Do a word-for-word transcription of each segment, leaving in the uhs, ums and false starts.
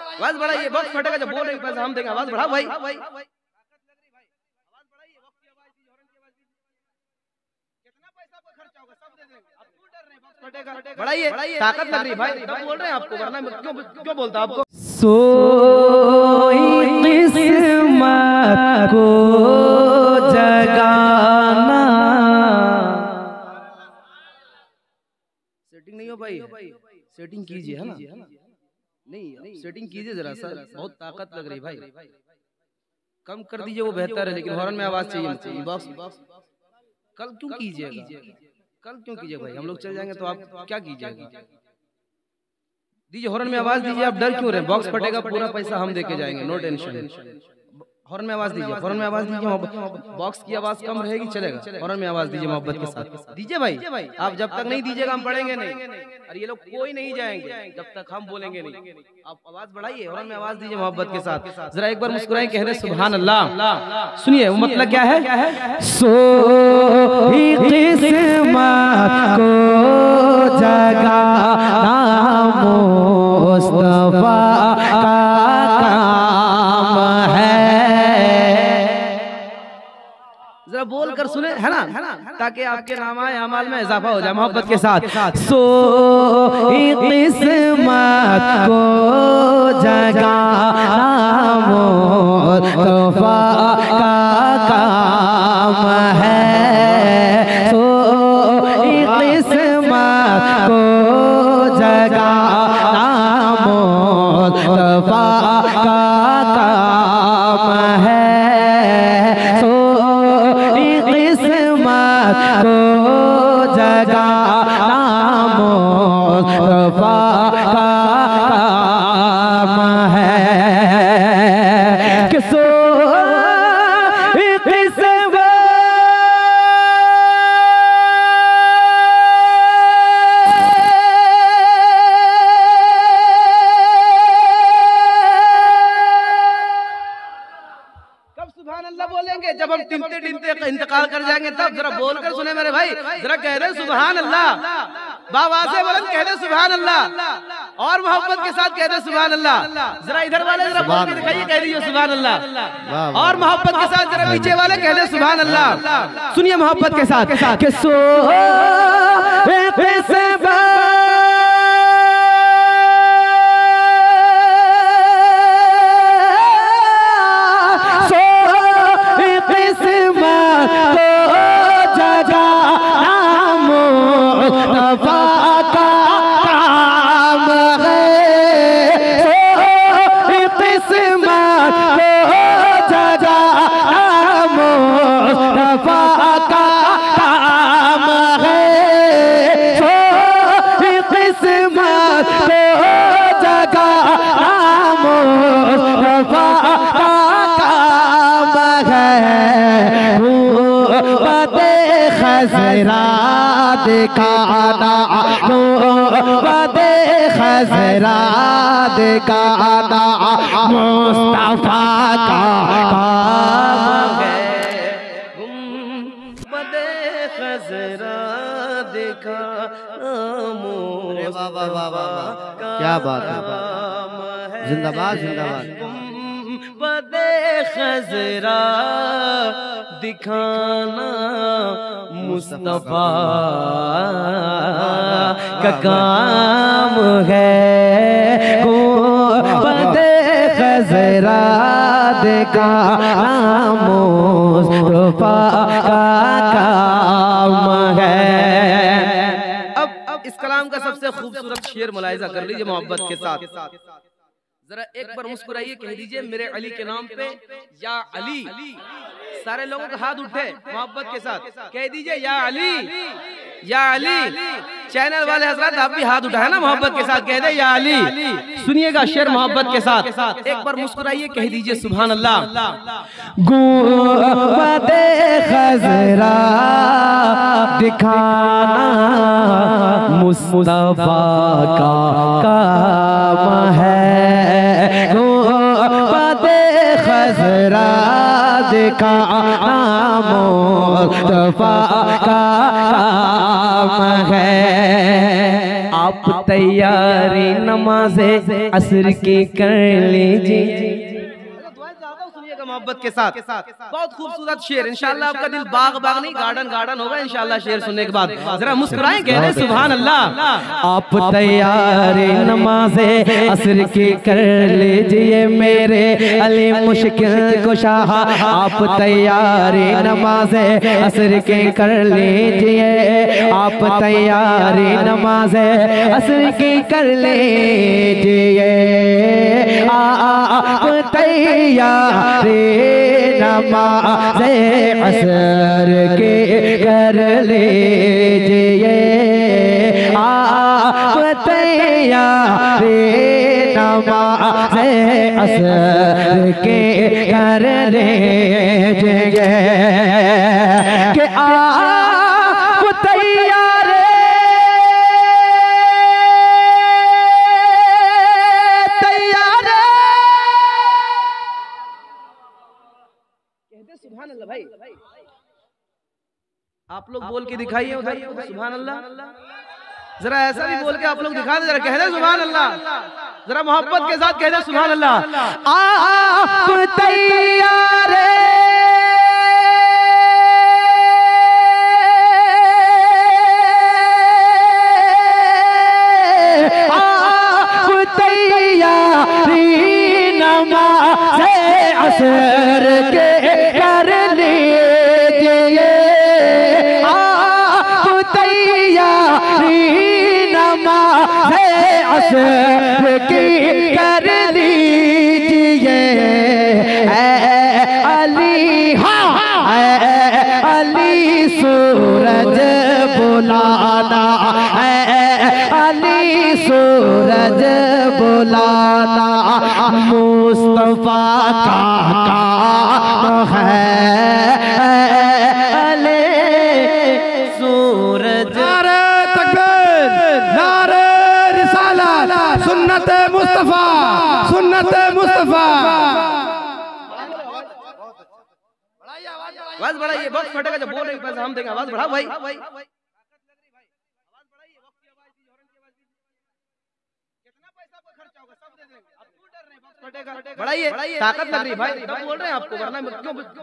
आवाज बढ़ाइए, बॉक्स फटेगा जब बोल रहे पैसा हम देंगे। आवाज बढ़ाओ भाई, आवाज बढ़ाइए, बॉक्स की आवाज दी, हॉर्न की आवाज दी। कितना पैसा पर खर्चा होगा सब दे देंगे, आप क्यों डर रहे हैं? बॉक्स फटेगा, बढ़ाइए, ताकत लग रही भाई, तब बोल रहे हैं आपको, वरना क्यों क्यों बोलता आपको। सोई किस्मत को जगाना, सेटिंग नहीं हो भाई, सेटिंग कीजिए है ना, नहीं सेटिंग कीजिए जरा सा, बहुत ताकत लग रही भाई, कम कर दीजिए वो बेहतर है, लेकिन हॉर्न में आवाज चाहिए। बॉक्स कल क्यों कीजिएगा, कल क्यों कीजिए भाई, हम लोग चले जाएंगे तो आप क्या कीजिएगा? दीजिए हॉर्न में आवाज दीजिए, आप डर क्यों रहे? बॉक्स फटेगा, पूरा पैसा हम देके जाएंगे, नो टेंशन। हॉर्न में आवाज दीजिए, हॉर्न में आवाज दीजिए, बॉक्स की आवाज कम रहेगी चलेगा, हॉर्न में आवाज दीजिए मोहब्बत के साथ दीजिए भाई। आप जब तक नहीं दीजिएगा हम पढ़ेंगे नहीं, और ये लोग कोई नहीं जाएंगे जब तक हम बोलेंगे नहीं। आप आवाज बढ़ाइए, हॉर्न में आवाज दीजिए मोहब्बत के साथ, जरा एक बार मुस्कुराएं, कह रहे सुभान अल्लाह। सुनिए वो मतलब क्या है, सोई किस्मत को जगाना, मुस्तफा का काम है। बोल कर सुने है ना, है ना, ताकि आपके नामाए अमाल में इजाफा हो जाए मोहब्बत के साथ। सोई किस्मत को जगाना, मुस्तफा का काम है। सोई किस्मत को जगाना, मुस्तफा का काम है। जब हम टिमते टिमते इंतकाल कर जाएंगे तब जरा बोल कर सुने मेरे भाई, जरा कह दे सुभान अल्लाह, बावाज़े बुलंद कह दे सुभान अल्लाह, और मोहब्बत के साथ कह दे सुभान अल्लाह। जरा इधर वाले जरा बोल के दिखाइए, कह दीजिए सुभान अल्लाह, और मोहब्बत के साथ जरा पीछे वाले कह दे सुभान अल्लाह। सुनिए मोहब्बत के साथ, के साथ खजरा दिखाना, मोहब्बत खजरा दिखाना, मुस्तफा का काम है। मोहब्बत खजरा दिखाना, मुस्तफा क्या बात है, जिंदाबाद जिंदाबाद। खजरा दिखाना, मुस्तफा का काम है। गुंबद खजरा दिखाना, मुस्तफा का काम है। अब अब इस कलाम का सबसे खूबसूरत शेर मुलाहिजा कर लीजिए मोहब्बत के साथ, जरा एक बार मुस्कुराइए, कह दीजिए मेरे अली के नाम पे या अली। सारे लोगों का हाथ उठे मोहब्बत के साथ, कह दीजिए या अली या अली। चैनल वाले हजरात आप भी हाथ उठाए ना मोहब्बत के साथ, कह दे या अली। सुनिएगा शेर मोहब्बत के साथ, एक बार मुस्कुराइए, कह दीजिए सुभान अल्लाह। गुंबद खजरा दिखाना, मुस्तफा का काम है। गुंबद खजरा दिखाना, मुस्तफा का काम है। आप तैयारी नमाज़े असर की कर लीजिए। मोहब्बत के साथ बहुत खूबसूरत शेर, इंशाल्लाह आपका दिल बाग बाग नहीं गार्डन गार्डन होगा इंशाल्लाह शेर सुनने के बाद। जरा मुस्कुराएं, कह रहे सुभान अल्लाह। आप तैयारी नमाज़े असर की कर लीजिए मेरे अली मुश्किल कुशा, आप तैयारी नमाज़े असर की कर लीजिए, आप तैयारी नमाज़े असर की कर लीजिए, आप तैयारी नमाज़े असर के कर लीजिए, आप तैयारी नमाज़े असर के कर लीजिए, कि आप तैयार आप लोग बोल के दिखाइए उधर सुभान अल्लाह। जरा ऐसा भी बोल के आप लोग दिखा दे, जरा कह दे सुभान अल्लाह, जरा मोहब्बत के साथ कह दे सुभान अल्लाह। आप तैयार कर लीजिए अली, हाँ अली सूरज बुलाना है, अली सूरज बुलाना, मुस्तफा का काम है, मुस्तफा सुन्नत मुस्तफा। आवाज बढ़ाइए, बहुत फटेगा जब बोलेंगे बस हम देंगे। आवाज बढ़ाओ भाई, आवाज बढ़ाइए, वक्त की आवाज दी, हॉर्न की आवाज दी। कितना पैसा पर खर्चा होगा सब दे देंगे, आप क्यों डर रहे हैं? बस फटेगा, बढ़ाइए, ताकत लग रही भाई, दम बोल रहे हैं आपको, वरना क्यों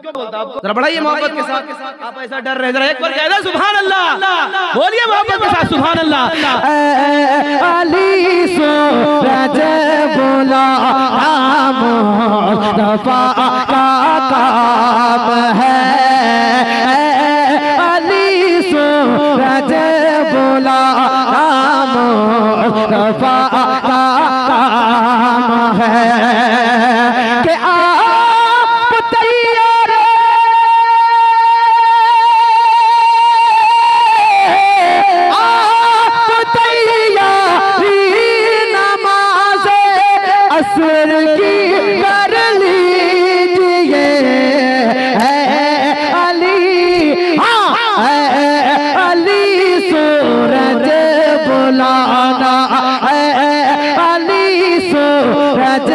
क्यों बोलता आपको। जरा बढ़ाइए मोहब्बत के साथ, आप ऐसा डर रहे, जरा एक बार कह दे सुभान अल्लाह, बोलिए मोहब्बत के साथ सुभान अल्लाह। अली सूरज बोला मुस्तफा का काम है, अली सूरज बोला मुस्तफा का काम है, कि आप तैयार आप तैयारी नमाज़े असर की कर लीजिए, अली हाँ अली सूरज बुलाना है, अली सूरज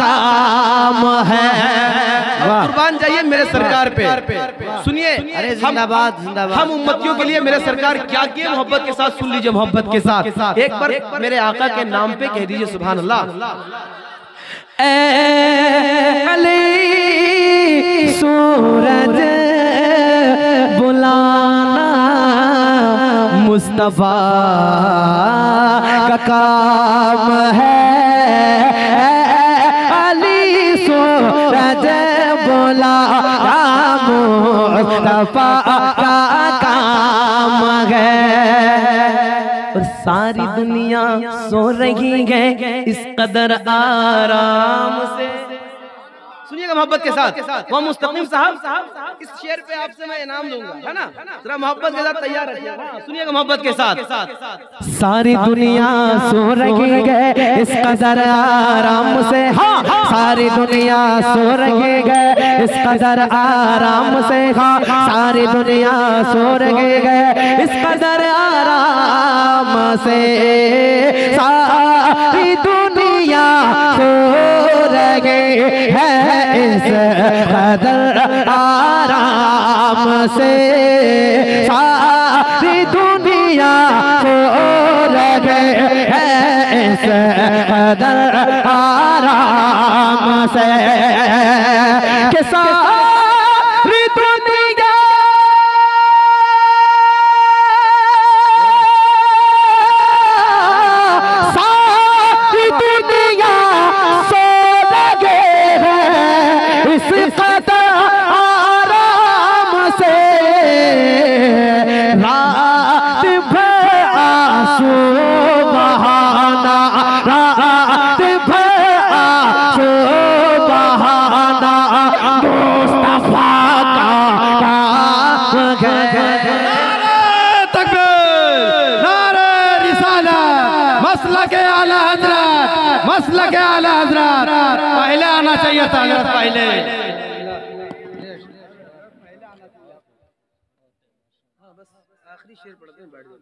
काम है। कुर्बान जाइए मेरे सरकार पे, सुनिए जिंदाबाद जिंदाबाद। हम उम्मतियों के लिए मेरे सरकार क्या किए, मोहब्बत के साथ सुन लीजिए, मोहब्बत के साथ एक बार मेरे आका के नाम पे कह दीजिए सुभान अल्लाह। ए अली सूरज बुलाना, मुस्तफा का काम है, अली सूरज बुलाना, मुस्तफा का काम है। और सारी दुनिया सो रही है इस कदर आराम से, सुनिएगा मोहब्बत के साथ। वहाँ मुस्तकीम साहब इस शेर पे आपसे मैं इनाम दूंगा, है ना, जरा मोहब्बत के साथ तैयार रहिएगा। सुनिएगा मोहब्बत के साथ। सारी दुनिया सो रही है इस कदर आराम से, हाँ, सारी दुनिया सो रही है इस कदर आराम से, हाँ, सारी दुनिया सो रही है इस कदर आराम से, सारी दुनिया है इस कदर आराम से, सारी दुनिया सो रहे है इस कदर आराम से, कि सारी दुनिया सारी दुनिया सो रहे आराम से, रात भर आंसू बहाना, रात भर आंसू बहाना, मुस्तफा का काम है। नारे तकबीर, नारे रिसालत, मसलक आला हज़रत, मसलक आला हज़रत। पहले आना चाहिए था, पहले आखिरी शेर पढ़ते हैं, बैठ जाओ।